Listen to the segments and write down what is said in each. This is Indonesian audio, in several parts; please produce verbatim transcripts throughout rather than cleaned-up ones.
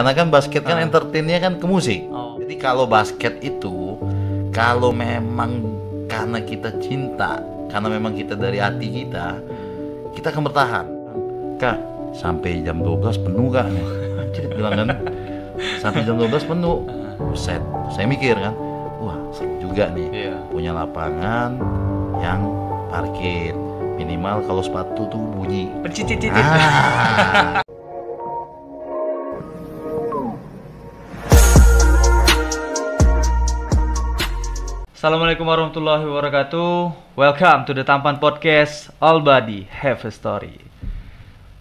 Karena kan basket kan entertainnya kan ke musik. Oh. Jadi kalau basket itu, kalau memang karena kita cinta, karena memang kita dari hati kita, kita akan bertahan. Kak, sampai jam dua belas penuh kak nih. Anjir, bilang kan, sampai jam dua belas penuh. Buset, saya mikir kan, wah seru juga nih. Yeah. Punya lapangan yang parkir. Minimal kalau sepatu tuh bunyi. Pencit-cicit. Ah. Assalamualaikum warahmatullahi wabarakatuh. Welcome to the Tampan Podcast. All Body Have a Story.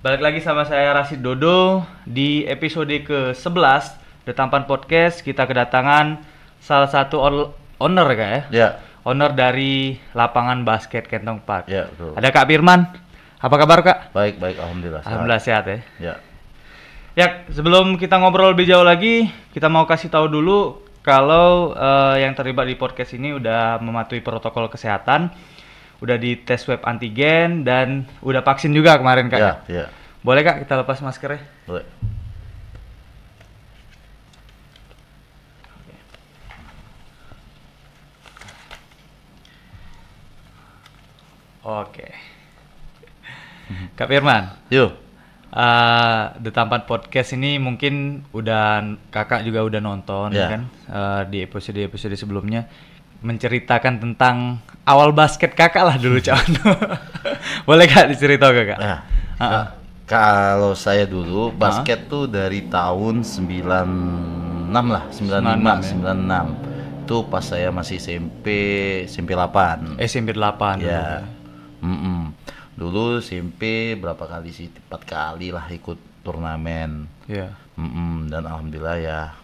Balik lagi sama saya Rashid Dodo di episode ke sebelas The Tampan Podcast. Kita kedatangan salah satu on- owner kayak ya. Yeah. Owner dari lapangan basket Kentong Park. Ya, betul. Ada Kak Firman. Apa kabar Kak? Baik, baik, alhamdulillah. Alhamdulillah sehat ya. Ya. Ya, sebelum kita ngobrol lebih jauh lagi, kita mau kasih tahu dulu kalau uh, yang terlibat di podcast ini udah mematuhi protokol kesehatan, udah di tes swab antigen dan udah vaksin juga kemarin Kak. Ya, ya. Boleh Kak kita lepas maskernya? Boleh. Oke. Oke. Kak Firman. Yo. Uh, The Tampan Podcast ini mungkin udah kakak juga udah nonton yeah. kan uh, di episode-episode sebelumnya menceritakan tentang awal basket kakak lah dulu cawan. Boleh Kak diceritakan kakak? Nah, uh-uh. Kalau saya dulu basket uh-huh. tuh dari tahun sembilan enam lah, sembilan lima, sembilan enam. Itu pas saya masih S M P, S M P delapan. S M P delapan. Ya. Heeh. Dulu S M P berapa kali sih, empat kali lah ikut turnamen. Iya. Yeah. Dan alhamdulillah ya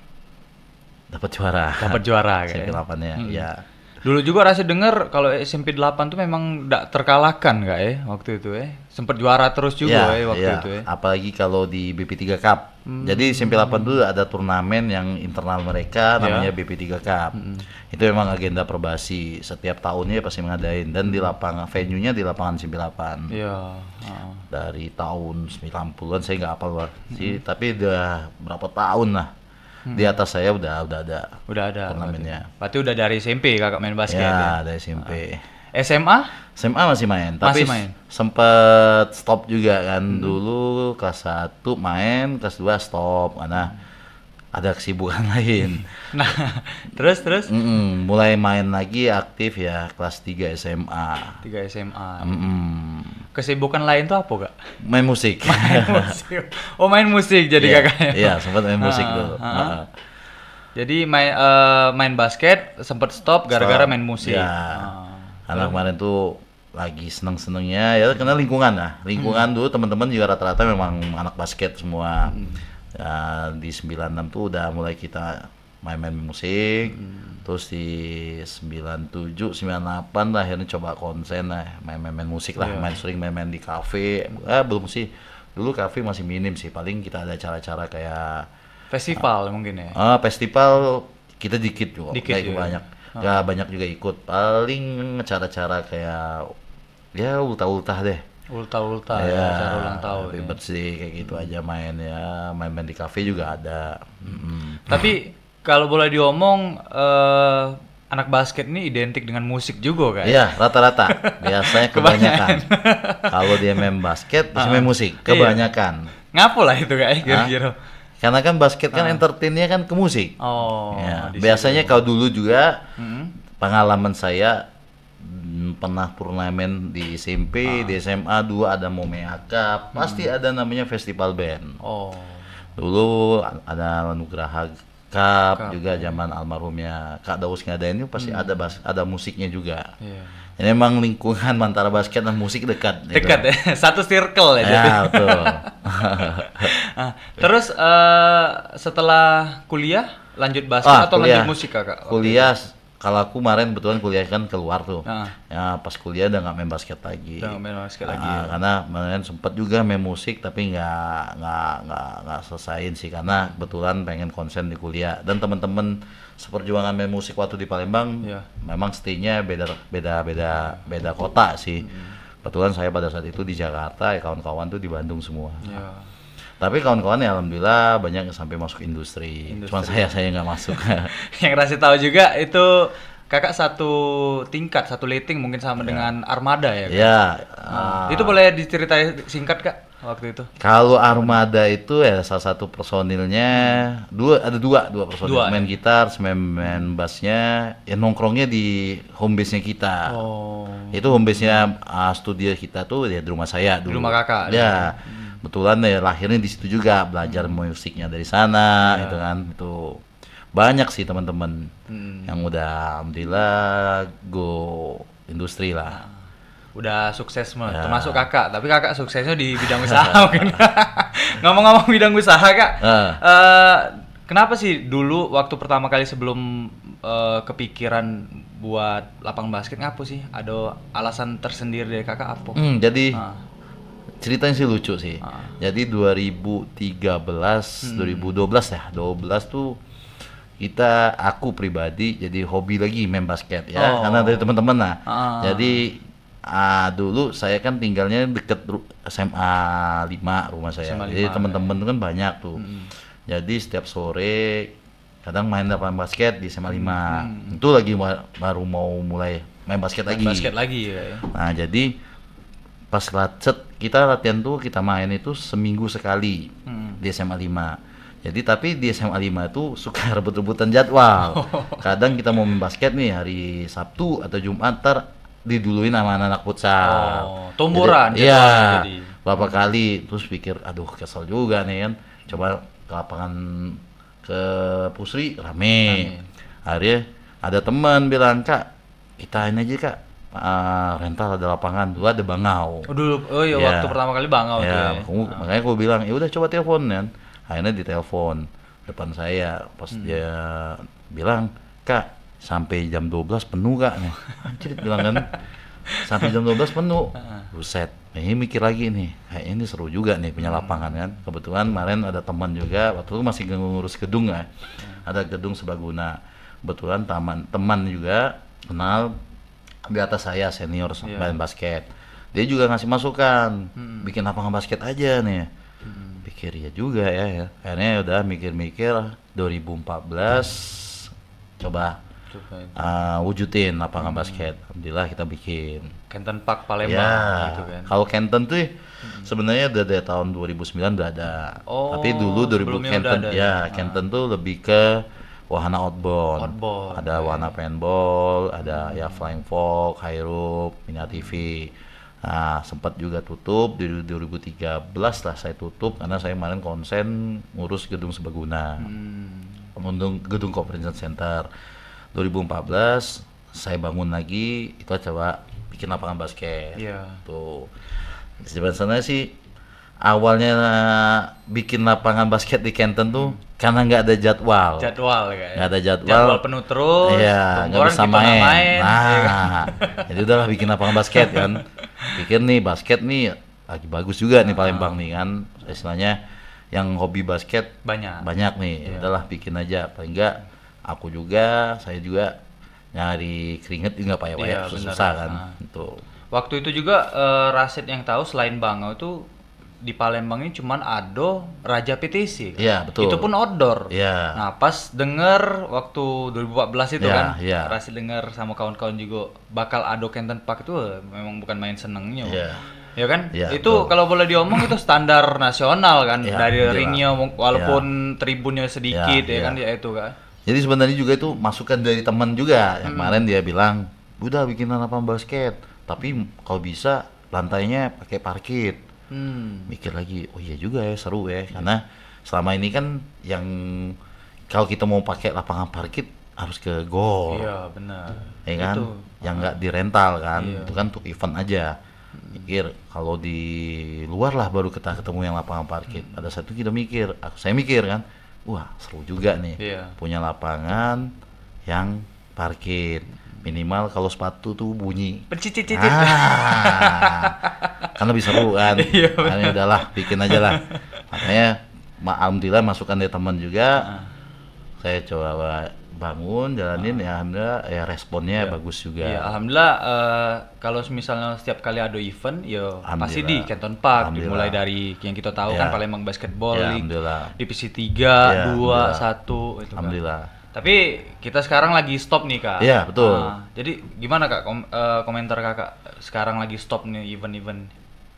dapat juara. Dapat juara S M P delapan ya. Mm. Ya. Dulu juga rasa dengar kalau S M P delapan tuh memang enggak terkalahkan enggak ya waktu itu ya. Sempat juara terus juga yeah, ya waktu yeah. itu ya. Apalagi kalau di B P tiga Cup. Mm. Jadi S M P delapan dulu ada turnamen yang internal mereka namanya yeah. B P tiga Cup. Mm. Itu memang agenda Perbasi setiap tahunnya pasti mengadain dan di lapangan venue-nya di lapangan S M P delapan. Iya. Yeah. Uh. Dari tahun sembilan puluhan saya enggak hafal war sih, mm. tapi udah berapa tahun lah. Di atas saya udah udah ada. Udah ada. Turnamennya. Berarti udah dari S M P kakak main basket. Ya, ya? Dari S M P. S M A? S M A masih main, masih tapi main. Sempet stop juga kan hmm. dulu kelas satu main, kelas dua stop karena ada kesibukan lain. Nah, terus terus Mm-mm, mulai main lagi aktif ya kelas tiga S M A. tiga S M A. Mm-mm. Kesibukan lain tuh apa Kak? Main musik. Main musik. Oh, main musik jadi yeah, kakaknya. Iya, yeah, sempat main musik dulu. Uh-huh. Jadi main uh, main basket sempat stop gara-gara stop. Main musik. Iya. Yeah. Uh, kemarin tuh lagi seneng-senengnya ya karena lingkungan lah. Lingkungan hmm. dulu teman-teman juga rata-rata memang anak basket semua. Hmm. Uh, di sembilan enam tuh udah mulai kita main-main musik. Hmm. Terus di sembilan tujuh, sembilan delapan lah akhirnya coba konsen lah main-main musik lah, yeah. main sering main-main di kafe. Eh belum sih. Dulu kafe masih minim sih. Paling kita ada acara-acara kayak festival uh, mungkin ya. Ah, uh, festival kita dikit juga. Dikit juga. Banyak. Enggak uh. banyak juga ikut. Paling acara-acara kayak ya ultah-ultah deh. Ultah-ultah ya, acara ulang tahun ya. Bersih kayak gitu hmm. aja main ya, main-main di kafe juga ada. Mm-hmm. Tapi kalau boleh diomong eh, anak basket ini identik dengan musik juga kan? Iya, rata-rata. Biasanya kebanyakan. Kalau dia main basket, dia uh-huh. main musik. Kebanyakan. Ngapo lah itu kayak kira-kira. Karena kan basket kan uh. entertainnya kan ke musik. Oh. Ya. Biasanya kalau dulu juga hmm. pengalaman saya pernah turnamen di S M P, ah. di S M A dua ada Momea Cup, hmm. pasti ada namanya festival band. Oh. Dulu ada Nugraha Cup Cup juga zaman almarhumnya Kak Daus ngadain itu pasti hmm. ada bas- ada musiknya juga. Yeah. Jadi memang lingkungan antara basket dan musik dekat. Dekat gitu. Ya, satu circle ya. Ya betul. Nah, terus uh, setelah kuliah lanjut basket ah, atau kuliah. Lanjut musik Kakak? Kuliah. Kalau aku kemarin kebetulan kuliah kan keluar tuh, uh. ya pas kuliah udah nggak main basket lagi. Udah nggak main basket nah, lagi. Ya. Karena kemarin sempat juga main musik tapi nggak nggak nggak nggak selesain sih karena kebetulan pengen konsen di kuliah dan teman-teman seperjuangan main musik waktu di Palembang, yeah. memang stay-nya beda beda beda beda kota sih. Mm. Kebetulan saya pada saat itu di Jakarta, ya kawan-kawan tuh di Bandung semua. Yeah. Tapi kawan-kawan ya alhamdulillah banyak yang sampai masuk industri. industri. Cuma saya saya nggak masuk. Yang Rashid tahu juga itu kakak satu tingkat, satu rating mungkin sama ya. dengan Armada ya. Kak? Ya. Uh, itu boleh diceritain singkat Kak waktu itu? Kalau Armada itu ya salah satu personilnya hmm. dua ada dua dua personil dua, main ya? gitar, main bassnya, ya nongkrongnya di home base nya kita. Oh. Itu home base nya uh, studio kita tuh ya di rumah saya dulu. Di rumah kakak. Ya. Hmm. Kebetulan ya lahirnya di situ juga, belajar musiknya dari sana, gitu ya. kan. Itu banyak sih teman-teman hmm. yang udah alhamdulillah go industri lah. Udah sukses mah, ya. termasuk kakak. Tapi kakak suksesnya di bidang usaha mungkin. Ngomong-ngomong bidang usaha kak, uh. Uh, kenapa sih dulu waktu pertama kali sebelum uh, kepikiran buat lapang basket ngapu sih? Ada alasan tersendiri dari kakak apa? Hmm, jadi uh. ceritanya sih lucu sih. Uh. Jadi dua ribu tiga belas, dua ribu dua belas ya, dua belas tuh kita aku pribadi jadi hobi lagi main basket ya, oh. karena dari teman-teman lah. Ah. Jadi uh, dulu saya kan tinggalnya deket S M A lima rumah saya, S M A lima, jadi teman-teman ya. kan banyak tuh. Hmm. Jadi setiap sore kadang main lapangan basket di S M A lima. Hmm. Itu lagi baru mau mulai main basket main lagi. Basket lagi ya. Nah jadi pas lacet kita latihan tuh kita main itu seminggu sekali hmm. di S M A lima. Jadi tapi di S M A lima itu suka rebut-rebutan jadwal. Kadang kita mau main basket nih hari Sabtu atau Jumat ntar diduluin sama anak-anak futsal. Oh, tomboran. Iya. Berapa kali terus pikir aduh kesel juga nih kan. Coba ke lapangan ke Pusri rame. Akhirnya ada teman bilang, "Kak, kita ini aja, Kak. Uh, rental ada lapangan, dulu ada Bangau." Oh, dulu oh iya yeah. waktu pertama kali Bangau yeah. tuh. Ya. Makanya aku bilang, "Ya udah coba telepon kan." Akhirnya ditelepon depan saya, pas hmm. dia bilang, "Kak, sampai jam dua belas penuh Kak." Anjir, bilang kan, sampai jam dua belas penuh. Buset, ini mikir lagi nih, kayaknya ini seru juga nih punya lapangan kan. Kebetulan kemarin ada teman juga, waktu itu masih ngurus gedung ya, ada gedung Sebaguna. Kebetulan taman, teman juga kenal di atas saya, senior yeah. main basket. Dia juga ngasih masukan, hmm. bikin lapangan basket aja nih. Pikir ya juga ya, ya. Akhirnya udah mikir-mikir dua ribu empat belas hmm. coba, coba uh, wujudin lapangan hmm. basket. Alhamdulillah kita bikin Canton Park Palembang ya. gitu kan. Kalau Canton tuh hmm. sebenarnya udah dari tahun dua ribu sembilan udah ada. Oh, tapi dulu dua ribu Canton ada, ya, ya. Canton tuh lebih ke wahana outbound. outbound ada okay. wahana paintball, ada hmm. ya flying fox, high rope, mini T V. Nah, sempat juga tutup di dua ribu tiga belas lah saya tutup karena saya kemarin konsen ngurus gedung Sebaguna. Hmm. Gedung Conference Center. dua ribu empat belas saya bangun lagi, itu coba bikin lapangan basket. Yeah. Tuh. Sebenarnya sih awalnya bikin lapangan basket di Canton tuh hmm. karena nggak ada jadwal. Jadwal ya. Nggak ada jadwal. Jadwal penuh terus. Iya, nggak bisa main. main. Nah, ya. Jadi udahlah bikin lapangan basket kan. Pikir nih basket nih lagi bagus juga nih Palembang nih kan, istilahnya yang hobi basket banyak banyak nih yeah. udahlah bikin aja, paling enggak aku juga saya juga nyari keringet juga payah-payah yeah, susah kan nah. Tuh. Waktu itu juga uh, Rashid yang tahu selain Bangau itu di Palembang ini cuman ada Raja P T C kan? Ya, betul. Itu pun outdoor. Ya. Nah pas denger waktu dua ribu empat belas itu ya, kan, ya. Rashid denger sama kawan-kawan juga bakal ada Canton Park itu memang bukan main senengnya. Ya, ya kan? Ya, itu kalau boleh diomong itu standar nasional kan ya, dari ringnya walaupun ya. tribunnya sedikit ya, ya, ya kan ya itu kan. Jadi sebenarnya juga itu masukan dari teman juga. Hmm. Kemarin dia bilang, "Udah bikin lapangan basket, tapi kalau bisa lantainya pakai parkit." Hmm. Mikir lagi, oh iya juga ya, seru ya, karena selama ini kan yang kalau kita mau pakai lapangan parkit harus ke gor, iya benar, ya kan, itu. yang nggak dirental kan, iya. itu kan untuk event aja. Mikir kalau di luar lah baru kita ketemu yang lapangan parkit. Hmm. Ada satu kita mikir, aku saya mikir kan, wah seru juga nih, iya. punya lapangan yang parkit. Minimal kalau sepatu tuh bunyi pecicicicit ah, kan lebih seru kan. Iya, nah, udahlah bikin aja lah. Makanya alhamdulillah masukan dari teman juga. Saya coba bangun, jalanin, nah. ya alhamdulillah ya responnya ya. bagus juga. Ya, alhamdulillah uh, kalau misalnya setiap kali ada event, yo pasti di Canton Park. Dimulai dari yang kita tahu ya. kan Palembang Basketball ya, League, divisi tiga, dua, satu. Alhamdulillah. Kan. Tapi kita sekarang lagi stop nih Kak. Iya betul. Uh, jadi gimana Kak kom uh, komentar Kakak sekarang lagi stop nih event-event?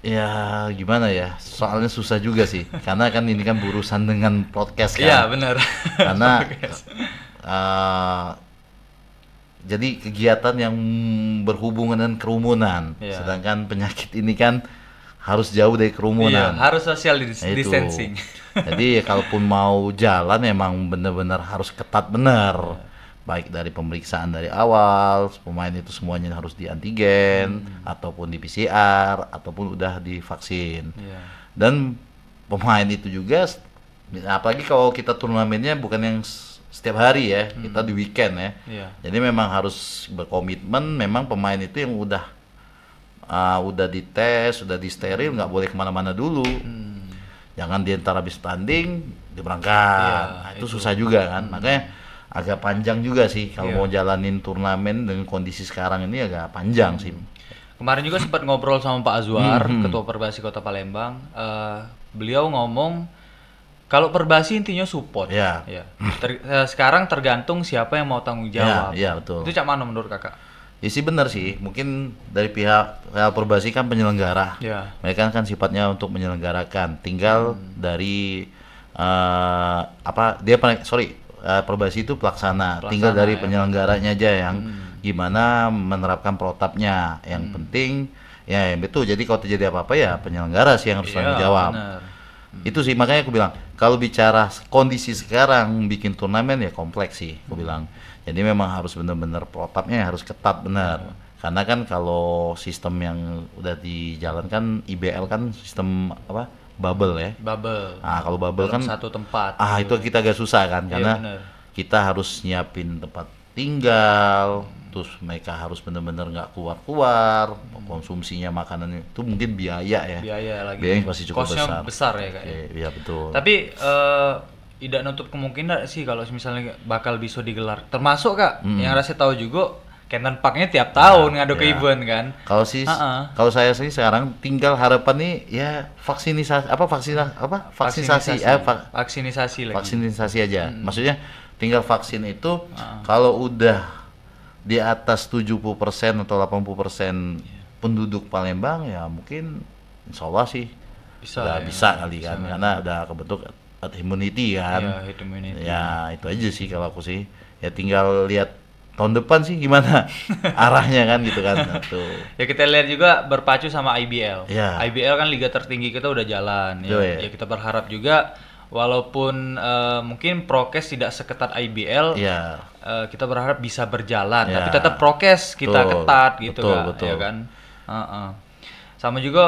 Ya gimana ya, soalnya susah juga sih, karena kan ini kan berurusan dengan podcast kan. Iya benar. Karena uh, jadi kegiatan yang berhubungan dengan kerumunan, ya. sedangkan penyakit ini kan harus jauh dari kerumunan. Iya, harus social distancing. Itu. Jadi kalaupun mau jalan emang benar-benar harus ketat benar. Baik dari pemeriksaan dari awal, pemain itu semuanya harus di antigen, hmm. ataupun di P C R, ataupun udah divaksin. Yeah. Dan pemain itu juga, apalagi kalau kita turnamennya bukan yang setiap hari ya, hmm. kita di weekend ya. Yeah. Jadi memang harus berkomitmen, memang pemain itu yang udah uh, udah dites, udah di steril, nggak boleh kemana-mana dulu. Hmm. Jangan diantar habis tanding, diberangkat. Yeah, nah, itu, itu susah juga kan, hmm. makanya agak panjang juga sih kalau yeah. mau jalanin turnamen dengan kondisi sekarang ini agak panjang sih. Kemarin juga sempat ngobrol sama Pak Azwar, mm-hmm. Ketua Perbasi Kota Palembang. Uh, beliau ngomong kalau Perbasi intinya support. Yeah. Ya. Ter sekarang tergantung siapa yang mau tanggung jawab. Yeah, yeah, betul. Itu cak mana menurut Kakak? Ya sih benar sih. Mungkin dari pihak Real Perbasi kan penyelenggara. Yeah. Mereka kan sifatnya untuk menyelenggarakan. Tinggal hmm. dari uh, apa dia sorry. Uh, Perbasi itu pelaksana. pelaksana, tinggal dari ya. penyelenggaranya aja yang hmm. gimana menerapkan protapnya. Yang hmm. penting, ya betul. Jadi kalau terjadi apa-apa ya penyelenggara sih yang harus tanggung jawab. Hmm. Itu sih makanya aku bilang kalau bicara kondisi sekarang bikin turnamen ya kompleks sih. Aku hmm. bilang. Jadi memang harus benar-benar protapnya harus ketat benar. Hmm. Karena kan kalau sistem yang udah dijalankan I B L kan sistem apa? Bubble ya. Bubble. Ah kalau bubble dalam kan satu tempat. Ah itu kita agak susah kan, karena iya, kita harus nyiapin tempat tinggal, hmm. terus mereka harus benar-benar nggak keluar-keluar, hmm. konsumsinya makanan itu mungkin biaya ya. Biaya lagi. Biaya yang pasti cukup besar. Kosnya besar ya kak. Iya ya, betul. Tapi uh, tidak nutup kemungkinan sih kalau misalnya bakal bisa digelar. Termasuk kak hmm. yang Rashid tahu juga. Canton Parknya tiap tahun nah, ngadu ya. ke event kan. Kalau sih, uh -uh. kalau saya sih sekarang tinggal harapan nih ya vaksinisasi apa vaksinasi apa vaksinisasi eh, va vaksinisasi lagi. Vaksinisasi aja. Hmm. Maksudnya tinggal vaksin itu uh. kalau udah di atas tujuh puluh persen atau delapan puluh persen yeah. penduduk Palembang ya mungkin insya Allah sih bisa udah ya. bisa kali bisa kan ya. karena udah kebentuk herd immunity kan. Ya, herd immunity. Ya itu aja sih kalau aku sih. Ya tinggal lihat tahun depan sih gimana arahnya kan gitu kan. Tuh. Ya kita lihat juga berpacu sama I B L. Yeah. I B L kan liga tertinggi kita udah jalan. Ya, yeah. ya kita berharap juga walaupun uh, mungkin prokes tidak seketat I B L, yeah. uh, kita berharap bisa berjalan. Yeah. Tapi tetap prokes kita betul. ketat gitu betul, kan. Betul. Ya kan? Uh -uh. Sama juga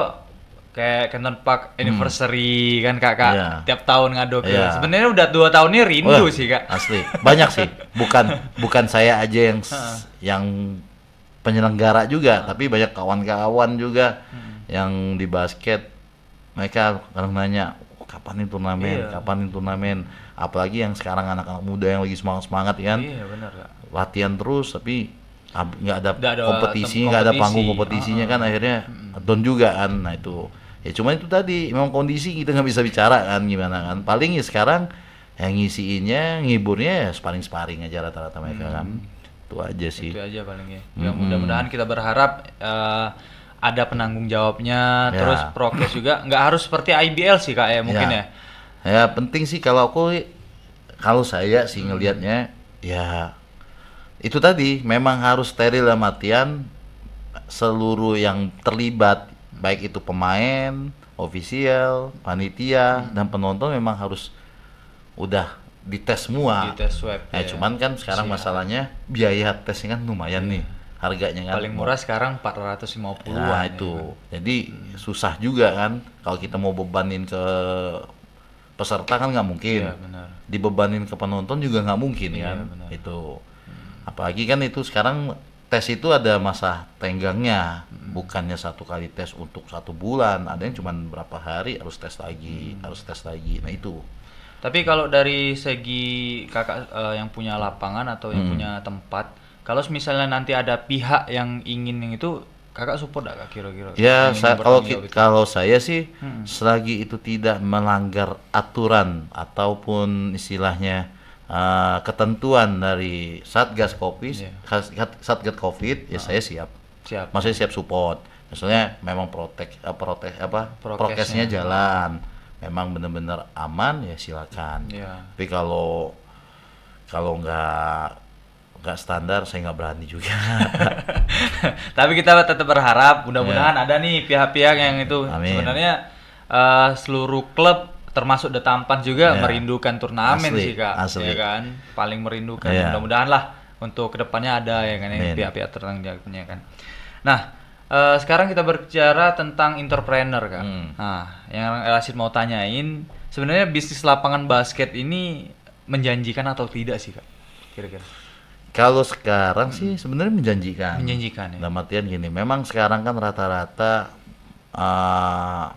kayak Canton Park anniversary hmm. kan kakak yeah. tiap tahun ngaduk yeah. sebenarnya udah dua tahun ini rindu oh, sih kak asli banyak sih bukan bukan saya aja yang yang penyelenggara juga tapi banyak kawan-kawan juga hmm. yang di basket mereka kadang nanya oh, kapan nih turnamen yeah. kapan nih turnamen apalagi yang sekarang anak-anak muda yang lagi semangat-semangat kan yeah, bener, kak. latihan terus tapi nggak ada, ada kompetisinya nggak ada panggung kompetisinya uh -huh. kan akhirnya hmm. down juga kan. Nah itu ya cuman itu tadi memang kondisi kita nggak bisa bicara kan gimana kan paling ya sekarang yang ngisiinnya ngiburnya ya sparing-sparing aja rata-rata mereka hmm. kan itu aja sih itu aja paling ya hmm. mudah-mudahan kita berharap uh, ada penanggung jawabnya ya. Terus prokes juga nggak harus seperti I B L sih kak ya mungkin ya ya, ya penting sih kalau aku kalau saya sih ngelihatnya ya itu tadi memang harus steril dalam artian seluruh yang terlibat baik itu pemain, ofisial, panitia hmm. dan penonton memang harus udah dites semua. Dites swab. Eh, ya. Cuman kan sekarang Siap. masalahnya biaya tesnya kan lumayan hmm. nih harganya kan. Paling murah sekarang empat ratus lima puluh. Nah itu, ya. jadi hmm. susah juga kan kalau kita mau bebanin ke peserta kan nggak mungkin. Ya, benar. Dibebanin ke penonton juga nggak mungkin ya, kan. Benar. Itu. Apalagi kan itu sekarang tes itu ada masa tenggangnya, hmm. bukannya satu kali tes untuk satu bulan, ada yang cuma berapa hari harus tes lagi, hmm. harus tes lagi. Nah itu Tapi kalau dari segi kakak uh, yang punya lapangan atau yang hmm. punya tempat, kalau misalnya nanti ada pihak yang ingin yang itu, kakak support gak kak kira-kira? Ya, sa- kalau, ki- gitu. Kalau saya sih hmm. selagi itu tidak melanggar aturan ataupun istilahnya uh, ketentuan dari Satgas Covid, yeah. Satgas Covid, ya nah. saya siap. Siap. Maksudnya siap support. Maksudnya memang protek, uh, protek apa? Prokesnya jalan. Memang benar-benar aman ya silakan. Yeah. Tapi kalau kalau nggak nggak standar saya nggak berani juga. Tapi kita tetap berharap mudah-mudahan yeah. ada nih pihak-pihak yang itu. Amin. Sebenarnya uh, seluruh klub termasuk The Tampan juga yeah. merindukan turnamen asli, sih kak. Asli. Ya kan? Paling merindukan. Yeah. Mudah-mudahan lah untuk kedepannya ada ya kan yang pihak-pihak tertentu punya kan. Nah. Uh, sekarang kita berbicara tentang entrepreneur kan. Hmm. Nah, yang Rashid mau tanyain, sebenarnya bisnis lapangan basket ini menjanjikan atau tidak sih kak? Kira-kira? Kalau sekarang hmm. sih sebenarnya menjanjikan. Menjanjikan. Ya. Dalam artian gini, memang sekarang kan rata-rata uh,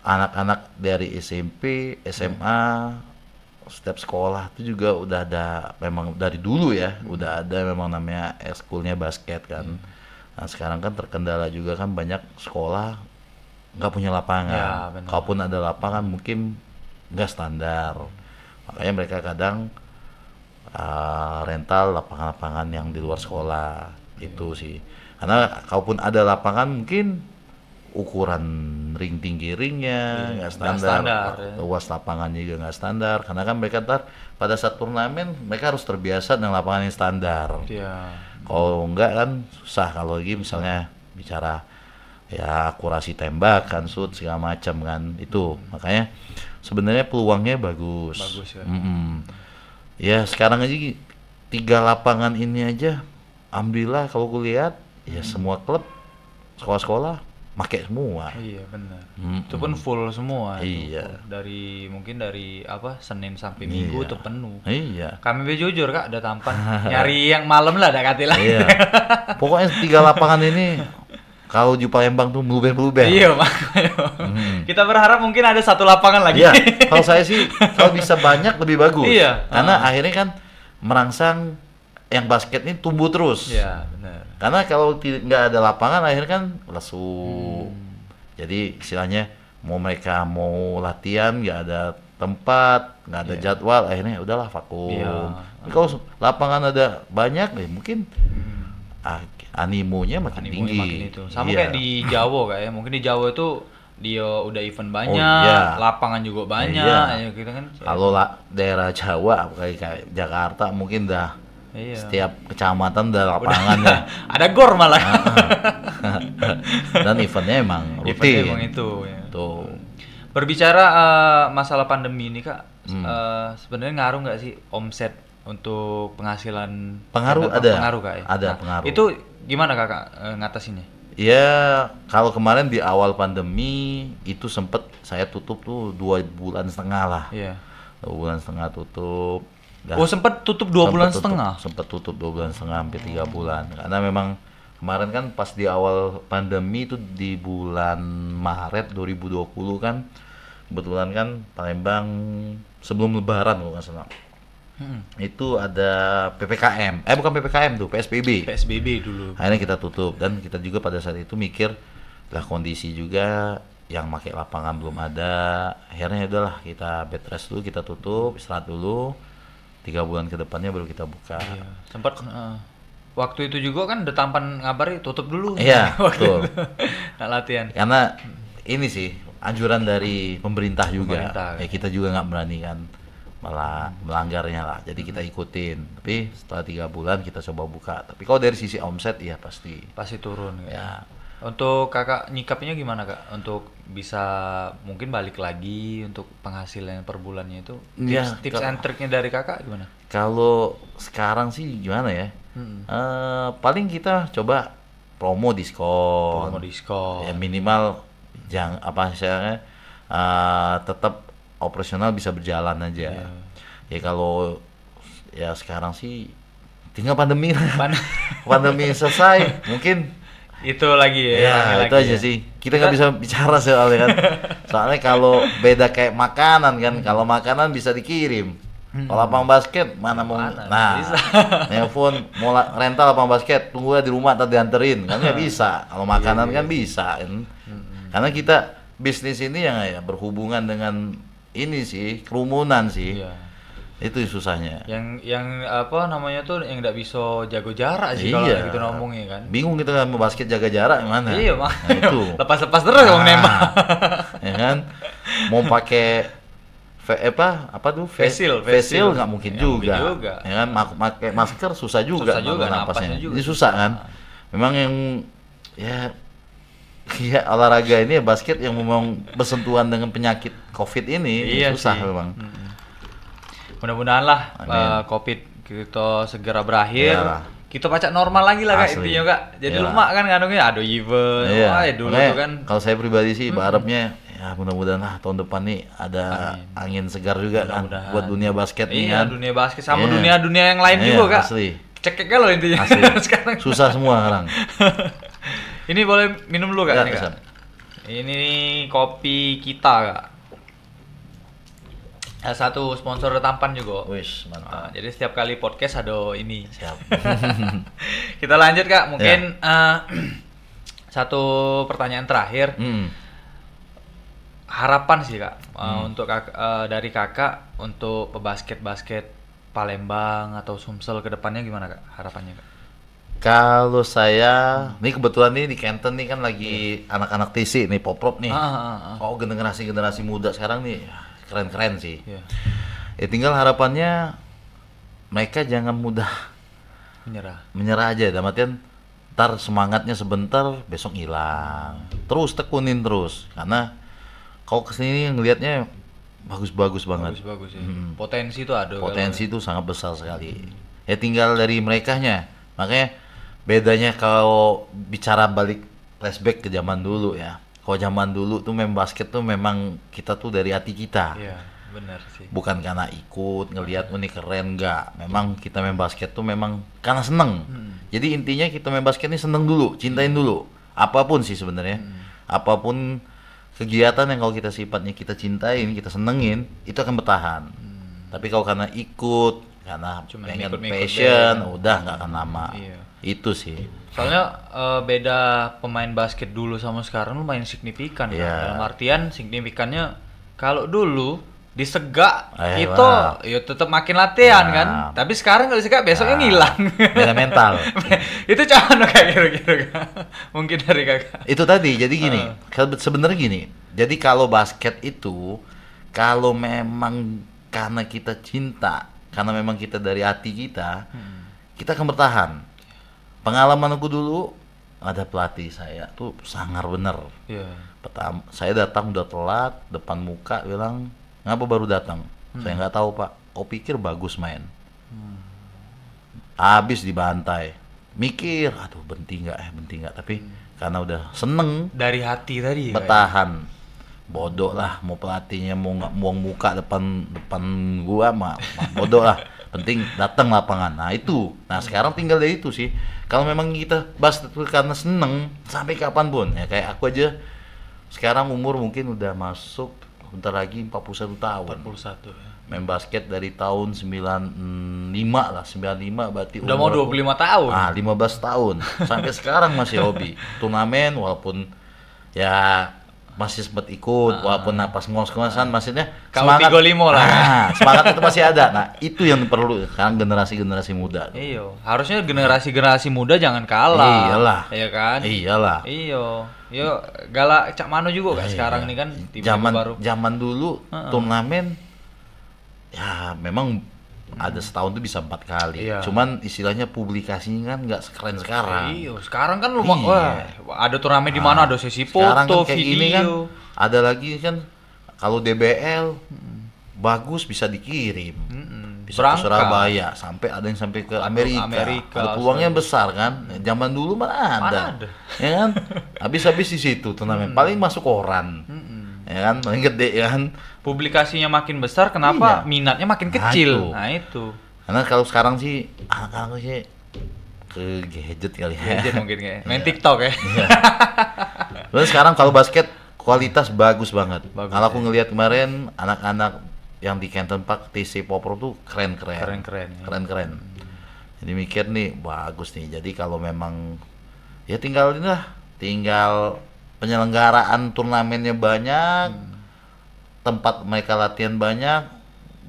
anak-anak dari S M P, S M A, hmm. setiap sekolah itu juga udah ada, memang dari dulu ya, hmm. udah ada memang namanya ekskulnya basket kan. Hmm. Nah, sekarang kan terkendala juga kan banyak sekolah nggak punya lapangan, ya, kalaupun ada lapangan mungkin nggak standar, makanya mereka kadang uh, rental lapangan-lapangan yang di luar sekolah ya. Itu sih, karena kalaupun ada lapangan mungkin ukuran ring tinggi ringnya nggak ya, standar, standar ya. Luas lapangannya juga nggak standar, karena kan mereka ntar pada saat turnamen mereka harus terbiasa dengan lapangan yang standar. Ya. Kalau enggak kan susah kalau lagi misalnya bicara ya akurasi tembakan, shoot segala macam kan itu hmm. makanya sebenarnya peluangnya bagus. Bagus ya. Mm-mm. Ya sekarang aja tiga lapangan ini aja, alhamdulillah kalau kulihat ya hmm. semua klub sekolah-sekolah pakai semua. Iya benar. Mm-mm. Itu pun full semua. Iya. Itu. Dari mungkin dari apa Senin sampai Minggu iya. itu penuh. Iya. Kami be jujur kak, ada Tampan nyari yang malam lah, ada katilan. Iya. Pokoknya tiga lapangan ini kalau di Palembang tuh meluber-meluber. Iya makanya. Hmm. Kita berharap mungkin ada satu lapangan lagi. Iya. Kalau saya sih kalau bisa banyak lebih bagus. Iya. Karena uh. akhirnya kan merangsang yang basket ini tumbuh terus. Iya, benar. Karena kalau t- nggak ada lapangan akhirnya kan lesu. Hmm. Jadi istilahnya mau mereka mau latihan nggak ada tempat, nggak ada yeah. jadwal, akhirnya udahlah vakum. Yeah. Tapi kalau lapangan ada banyak, ya mungkin hmm. animonya makin animonya tinggi. Makin itu. Sama yeah. kayak di Jawa kayak, mungkin di Jawa itu dia udah event banyak, oh, iya. lapangan juga banyak. Iya. Ya, gitu kan. Kalau la- daerah Jawa kayak, kayak Jakarta mungkin dah iya. Setiap kecamatan ada lapangan ya. Ada gor malah. Dan eventnya emang rutin. Eventnya emang itu. Ya. Tuh. Berbicara uh, masalah pandemi ini kak, hmm. uh, sebenarnya ngaruh nggak sih omset untuk penghasilan? Pengaruh ada. Pengaruh kak. Ya? Ada nah, pengaruh. Itu gimana kakak uh, ngatasinnya? Ya kalau kemarin di awal pandemi itu sempet saya tutup tuh dua bulan setengah lah. Iya. Dua bulan setengah tutup. Dah. Oh sempat tutup dua bulan tutup, setengah? Sempat tutup dua bulan setengah, hampir tiga bulan. Karena memang kemarin kan pas di awal pandemi itu di bulan Maret dua ribu dua puluh kan, kebetulan kan Palembang sebelum Lebaran kalau nggak salah. Hmm. Itu ada P P K M, eh bukan P P K M tuh, P S B B. P S B B dulu. Akhirnya kita tutup dan kita juga pada saat itu mikir lah kondisi juga yang pakai lapangan belum ada. Akhirnya udahlah kita bed rest dulu, kita tutup, istirahat dulu. Tiga bulan ke depannya baru kita buka. Iya. Sempat uh, waktu itu juga kan The Tampan ngabari tutup dulu. Iya, betul. Nah, latihan. Karena ini sih anjuran dari pemerintah juga. Pemerintah, ya kita juga nggak berani kan malah melanggarnya lah. Jadi kita ikutin. Tapi setelah tiga bulan kita coba buka. Tapi kalau dari sisi omset ya pasti. Pasti turun. Ya. Ya. Untuk kakak nyikapnya gimana kak? Untuk bisa mungkin balik lagi untuk penghasilan per bulannya itu ya, tips, tips and triknya dari kakak gimana? Kalau sekarang sih gimana ya? Hmm. Uh, paling kita coba promo diskon. Promo diskon. Ya, minimal jang apa misalnya uh, tetap operasional bisa berjalan aja. Yeah. Ya kalau ya sekarang sih tinggal pandemi. Pandemi selesai mungkin. Itu lagi ya, ya itu lagi aja ya. Sih kita nggak bisa bicara soalnya kan. Soalnya kalau beda kayak makanan kan, kalau makanan bisa dikirim. Kalau lapang basket mana mau, nah, nelfon mau rental lapang basket, tunggu di rumah atau dianterin, kan nggak bisa. Kalau makanan kan bisa, kan? Karena kita bisnis ini yang ya berhubungan dengan ini sih, kerumunan sih. Iya. Itu susahnya. Yang yang apa namanya tuh yang nggak bisa jago jarak sih, iya, kalau gitu ngomongnya kan. Bingung kita kan mau basket jaga jarak gimana? Iya, nah, itu lepas-lepas terus nah, mau nembak. Ya kan? Mau pakai apa apa tuh facial facial nggak mungkin ya, juga, juga. Ya kan pakai masker susah juga, susah juga napasnya. Juga. Ini susah kan. Memang yang ya ya olahraga ini basket yang memang bersentuhan dengan penyakit COVID ini, iya ini susah sih. Memang. Hmm. Mudah-mudahan lah uh, COVID kita segera berakhir. Yalah. Kita pacak normal lagi lah Kak, intinya Kak. Jadi yalah. Lemak kan kadangnya aduh even. Wah, ya dulu tuh kan. Kalau saya pribadi sih hmm. Arabnya ya mudah-mudahan lah tahun depan nih ada angin, angin segar juga kan buat dunia basket nih kan. Iya, dunia basket sama yeah. dunia-dunia yang lain yeah, juga Kak. Asli. Cekeknya loh intinya. Asli. Sekarang susah semua sekarang. Ini boleh minum dulu Kak, ya, ini, Kak. Ini kopi kita Kak. Satu sponsor Tampan juga. Wish, mantap. Nah, jadi setiap kali podcast ada ini. Siap. Kita lanjut Kak, mungkin yeah. uh, satu pertanyaan terakhir. Mm. Harapan sih Kak, hmm. uh, untuk kak, uh, dari Kakak untuk pebasket-basket Palembang atau Sumsel ke depannya gimana Kak, harapannya Kak? Kalau saya, hmm. nih kebetulan nih di Canton nih kan lagi hmm. anak-anak T C nih, pop-pop nih. Ah, ah, ah. Oh generasi-generasi muda sekarang nih, keren-keren sih. Yeah. Ya tinggal harapannya mereka jangan mudah menyerah, menyerah aja dalam artian ntar semangatnya sebentar, besok hilang. Terus tekunin terus, karena kalau kesini ngelihatnya bagus-bagus banget. Bagus-bagus ya. Hmm. Potensi itu ada. Potensi itu sangat besar sekali. Ya tinggal dari merekanya. Makanya bedanya kalau bicara balik flashback ke zaman dulu ya. Kalau zaman dulu tuh main basket tuh memang kita tuh dari hati kita. Iya, benar sih. Bukan karena ikut ngelihat ini keren enggak. Memang kita main basket tuh memang karena seneng. Hmm. Jadi intinya kita main basket ini seneng dulu, cintain dulu. Apapun sih sebenarnya. Hmm. Apapun kegiatan yang kalau kita sifatnya kita cintain, kita senengin, itu akan bertahan. Hmm. Tapi kalau karena ikut, karena cuma pengen ikut, passion, ikut udah nggak akan lama. Iya. Itu sih. Soalnya uh, beda pemain basket dulu sama sekarang lumayan signifikan. Yeah. Kan? Dalam artian signifikannya kalau dulu disegak eh, itu wow. ya tetap makin latihan nah. kan. Tapi sekarang kalau disegak besoknya nah. ngilang. Beda mental. Itu cuman kayak gitu-gitu kan. Mungkin dari Kakak. Itu tadi. Jadi gini, uh. sebenarnya gini. Jadi kalau basket itu kalau memang karena kita cinta, karena memang kita dari hati kita, hmm. kita akan bertahan. Pengalaman aku dulu ada pelatih saya tuh sangar bener. Yeah. Pertama, saya datang udah telat, depan muka bilang ngapa baru datang? Hmm. Saya nggak tahu Pak. Kau pikir bagus main? Hmm. Habis dibantai. Mikir, aduh benting nggak eh benting nggak. Tapi hmm. karena udah seneng. Dari hati tadi. Bertahan. Ya? Bodoh lah. Mau pelatihnya mau nggak buang muka depan depan gua mah ma, bodoh lah. Penting datang lapangan. Nah itu. Nah sekarang tinggal dari itu sih. Kalau memang kita basket karena seneng sampai kapanpun. Ya kayak aku aja. Sekarang umur mungkin udah masuk. Bentar lagi empat puluh satu tahun. empat puluh satu ya. Main basket dari tahun sembilan puluh lima lah, sembilan puluh lima berarti udah mau dua puluh lima tahun. Ah, lima belas tahun. Sampai sekarang masih hobi. Turnamen walaupun ya masih sempat ikut, ah. walaupun napas ngos-ngosan maksudnya semangat tiga puluh lima lah. Ah, semangat itu masih ada. Nah, itu yang perlu sekarang generasi-generasi muda. Iya, harusnya generasi-generasi muda jangan kalah. Iyalah. Iya kan? Iyalah. Iya. Yo, galak cak mano juga kan nah, sekarang iya. nih kan zaman baru. Zaman dulu uh-uh. turnamen ya memang hmm. ada setahun tuh bisa empat kali. Iya. Cuman istilahnya publikasinya kan nggak sekeren sekarang. Iya, sekarang kan lu iya. ada turnamen nah, di mana ada sesi foto, kan video. Ini kan, ada lagi kan kalau D B L hmm. bagus bisa dikirim. Hmm. Bisa ke Surabaya, sampai ada yang sampai ke Amerika. Amerika ada peluangnya besar kan. Zaman dulu mana ada. Mana ada. Ya kan? Habis-habis di situ turnamen. Hmm. Paling masuk koran. Hmm. Ya kan? Paling gede ya kan. Publikasinya makin besar, kenapa iya. minatnya makin kecil? Nah itu. Nah, itu. Karena kalau sekarang sih anak-anak sih ke gadget kali ya. Gadget mungkin kayak main TikTok ya. Terus sekarang kalau basket kualitas bagus banget. Bagus, kalau ya. Aku ngelihat kemarin anak-anak yang di Canton Park T C Popro tuh keren-keren. Keren-keren. Keren-keren. Jadi mikir nih bagus nih. Jadi kalau memang ya tinggal inilah, tinggal penyelenggaraan turnamennya banyak, hmm. tempat mereka latihan banyak.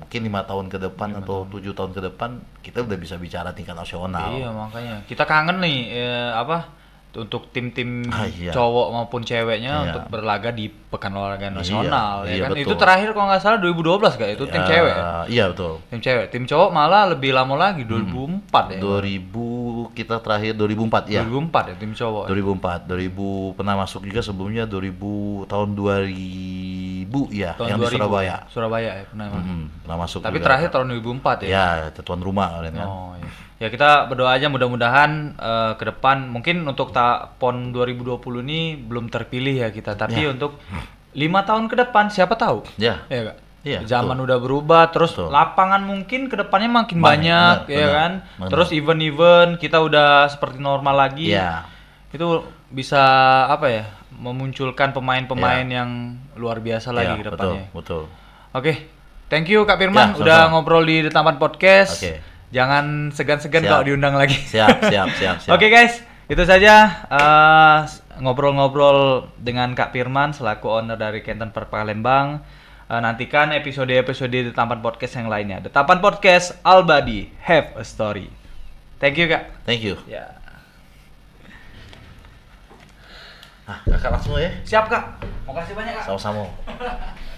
Mungkin lima tahun ke depan lima atau tujuh tahun ke depan kita udah bisa bicara tingkat nasional. Iya makanya kita kangen nih ya, apa untuk tim-tim ah, iya. cowok maupun ceweknya iya. untuk berlaga di pekan olahraga nasional. Iya, ya iya, kan betul. Itu terakhir kalau nggak salah dua ribu dua belas gak itu ya, tim cewek. Iya betul. Tim cewek, tim cowok malah lebih lama lagi dua ribu empat hmm. ya. dua ribu kita terakhir dua ribu empat ya. dua ribu empat ya tim cowok. dua ribu empat, dua ribu pernah masuk juga sebelumnya dua ribu tahun dua ribu ya tahun yang dua ribu, di Surabaya. Surabaya ya pernah. Hmm, pernah masuk. Tapi juga terakhir tahun dua ribu empat ya. Ya, tuan rumah kalian kan. Oh iya. Ya kita berdoa aja mudah-mudahan uh, ke depan mungkin untuk ta- PON dua ribu dua puluh ini belum terpilih ya kita, tapi ya. Untuk lima tahun ke depan siapa tahu ya, ya Kak? Iya, zaman betul. Udah berubah terus betul. Lapangan mungkin ke depannya makin Bang, banyak bener, ya bener, kan bener. Terus event-event kita udah seperti normal lagi ya. Itu bisa apa ya memunculkan pemain-pemain ya. Yang luar biasa ya, lagi ke depannya betul, betul. Oke, thank you Kak Firman ya, udah ngobrol di The Tampan Podcast. Okay. Jangan segan-segan kalau diundang lagi. Siap, siap, siap, siap. Oke okay guys, itu saja uh, ngobrol-ngobrol dengan Kak Firman selaku owner dari Canton Park Palembang. Uh, nantikan episode-episode The Tampan Podcast yang lainnya. The Tampan Podcast, Albadi Have a Story. Thank you Kak. Thank you. Ya. Ah, Kakak langsung ya. Siap Kak. Makasih banyak Kak. Sama-sama.